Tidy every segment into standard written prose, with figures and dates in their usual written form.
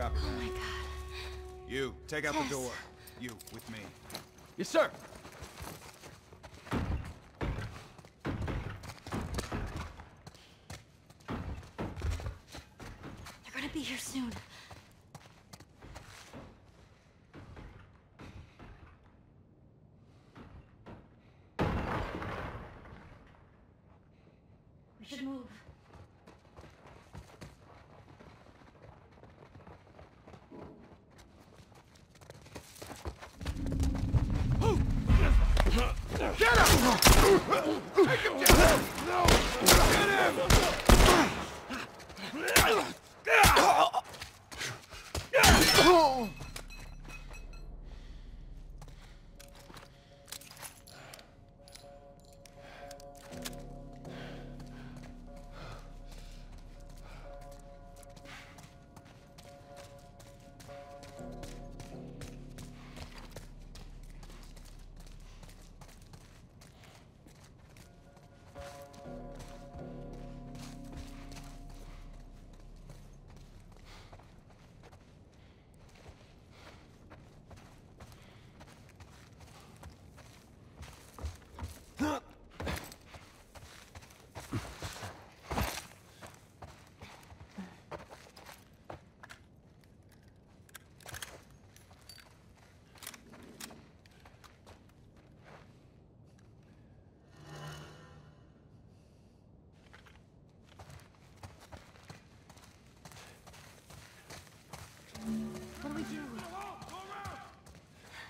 up. Oh my God. You, take out the door. You, with me. Yes, sir. They're gonna be here soon. We should move. Get him! Take him down! No! Get him!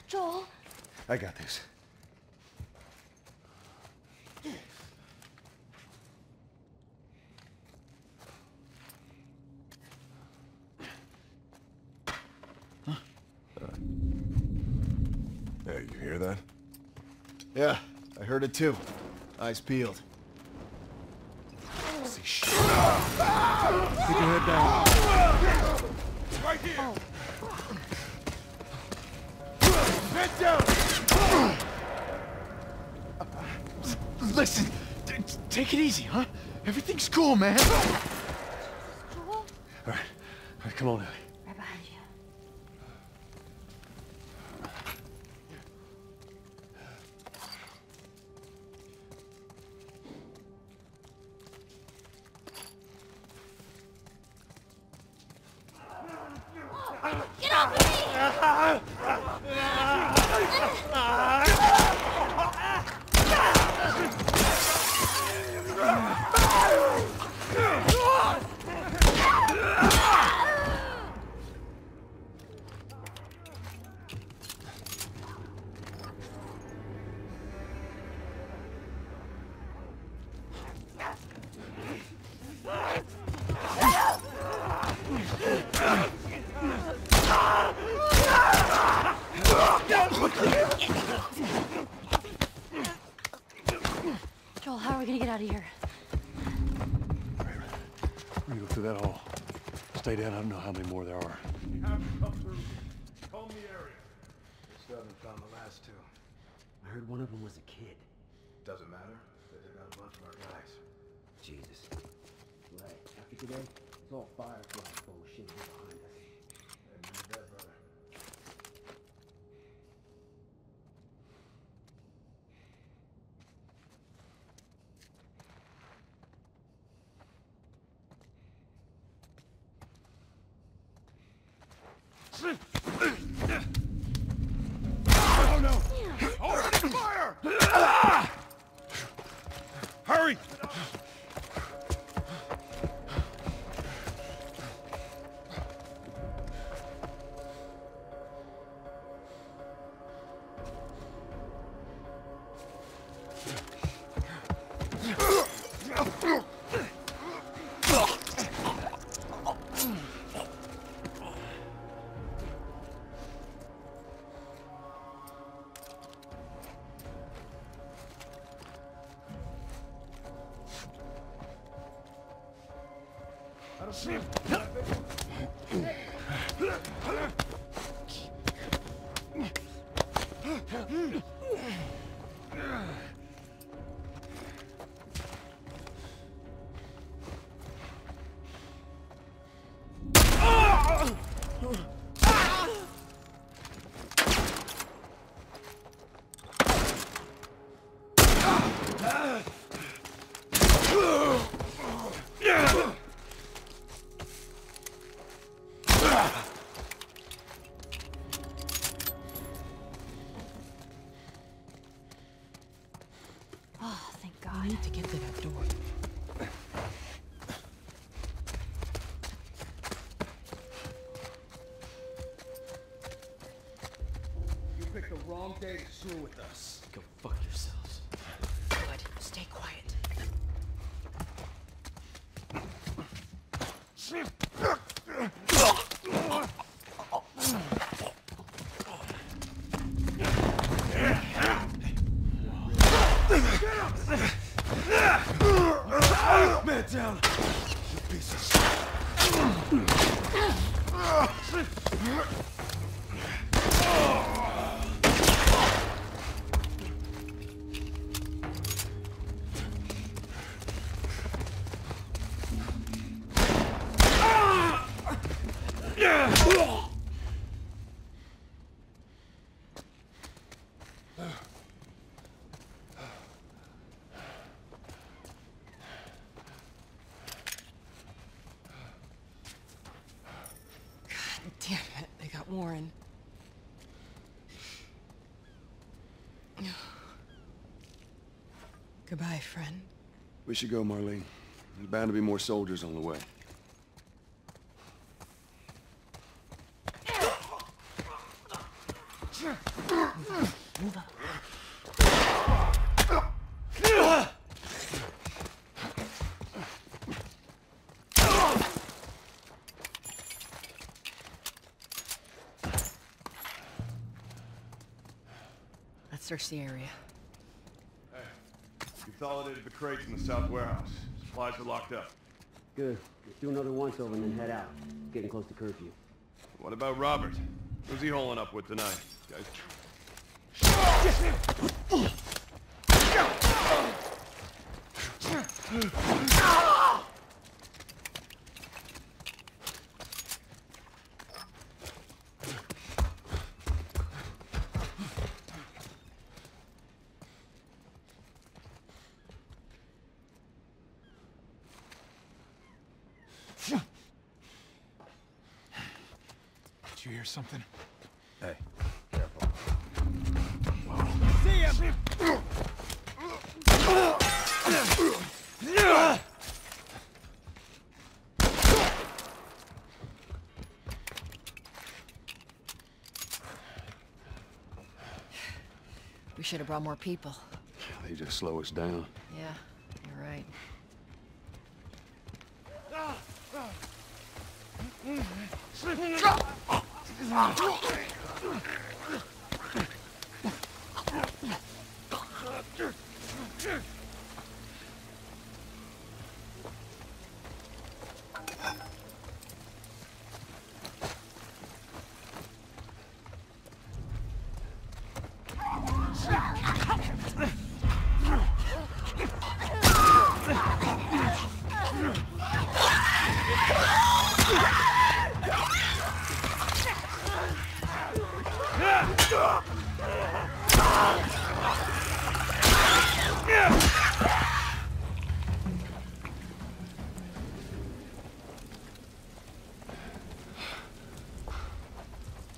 Joel? I got this. Huh? Hey, you hear that? Yeah, I heard it too. Eyes peeled. See shit. Keep your head down. Right here. Oh. Head down! Listen, take it easy, huh? Everything's cool, man. Cool? All right, come on, Ellie. Right behind you. Whoa. Get off of me! Joel, how are we gonna get out of here? All right, we're gonna go through that hall. Stay down. I don't know how many more there are. You have to come through. Comb the area. We still haven't found the last two. I heard one of them was a kid. Doesn't matter. They took out a bunch of our guys. Jesus. Right. After today, it's all Firefly bullshit behind us. Keep Wrong day to screw with us. Go fuck yourselves. Good. Stay quiet. Man down, you piece of shit. Damn it, they got Warren. Goodbye, friend. We should go, Marlene. There's bound to be more soldiers on the way. Move up. Let's search the area. Hey, consolidated the crates in the south warehouse. Supplies are locked up. Good. Just do another once over and then head out. It's getting close to curfew. What about Robert? Who's he holing up with tonight? Guys. Did you hear something? Hey, careful. Whoa. See him! We should have brought more people. They just slow us down. Yeah, you're right.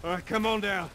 All right, come on down.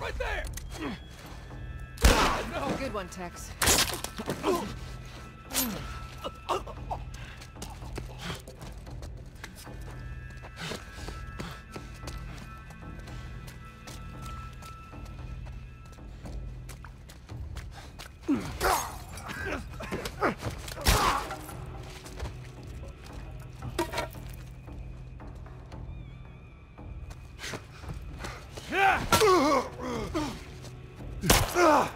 Right there! No. Good one, Tex. Ugh!